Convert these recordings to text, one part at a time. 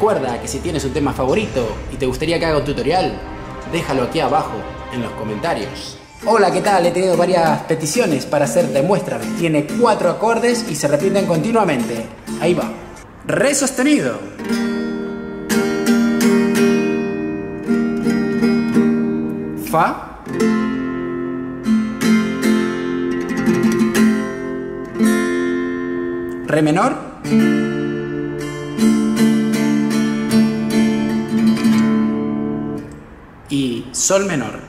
Recuerda que si tienes un tema favorito y te gustaría que haga un tutorial, déjalo aquí abajo en los comentarios. Hola, ¿qué tal? He tenido varias peticiones para hacer Demuéstrame. Tiene 4 acordes y se repiten continuamente. Ahí va. Re sostenido. Fa. Re menor. Y sol menor.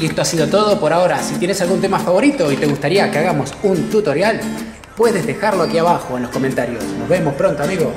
Y esto ha sido todo por ahora. Si tienes algún tema favorito y te gustaría que hagamos un tutorial, puedes dejarlo aquí abajo en los comentarios. Nos vemos pronto, amigo.